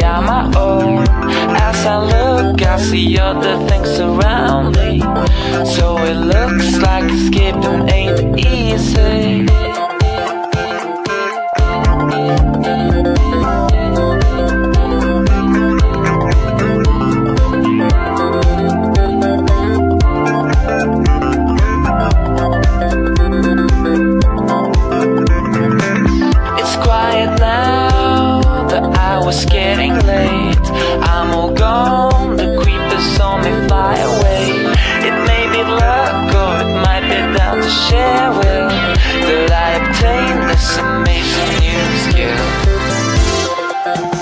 say I'm my own. As I look, I see other things around me, so it looks like escaping ain't easy. It's getting late, I'm all gone, the creepers on me fly away. It may be luck or it might be down to sheer will that I obtained this amazing new skill.